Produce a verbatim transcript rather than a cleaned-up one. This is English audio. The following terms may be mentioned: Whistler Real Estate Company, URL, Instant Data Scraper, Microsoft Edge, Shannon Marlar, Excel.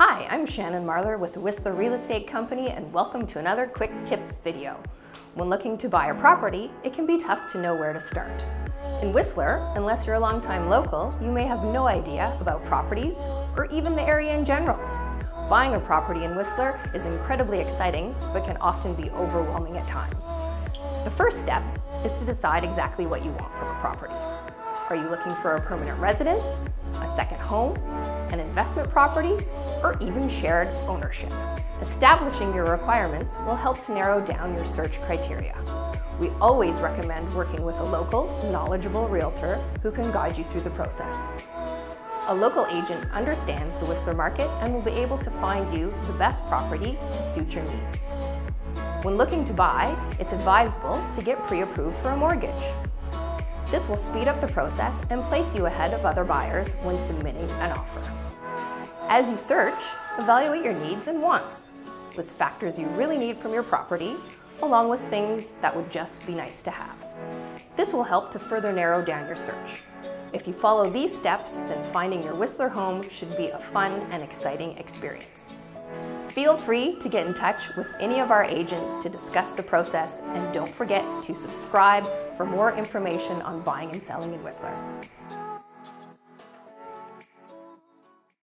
Hi, I'm Shannon Marlar with the Whistler Real Estate Company, and welcome to another quick tips video. When looking to buy a property, it can be tough to know where to start. In Whistler, unless you're a longtime local, you may have no idea about properties or even the area in general. Buying a property in Whistler is incredibly exciting, but can often be overwhelming at times. The first step is to decide exactly what you want from a property. Are you looking for a permanent residence, a second home, an investment property, or even shared ownership? Establishing your requirements will help to narrow down your search criteria. We always recommend working with a local, knowledgeable realtor who can guide you through the process. A local agent understands the Whistler market and will be able to find you the best property to suit your needs. When looking to buy, it's advisable to get pre-approved for a mortgage. This will speed up the process and place you ahead of other buyers when submitting an offer. As you search, evaluate your needs and wants, list factors you really need from your property, along with things that would just be nice to have. This will help to further narrow down your search. If you follow these steps, then finding your Whistler home should be a fun and exciting experience. Feel free to get in touch with any of our agents to discuss the process, and don't forget to subscribe for more information on buying and selling in Whistler.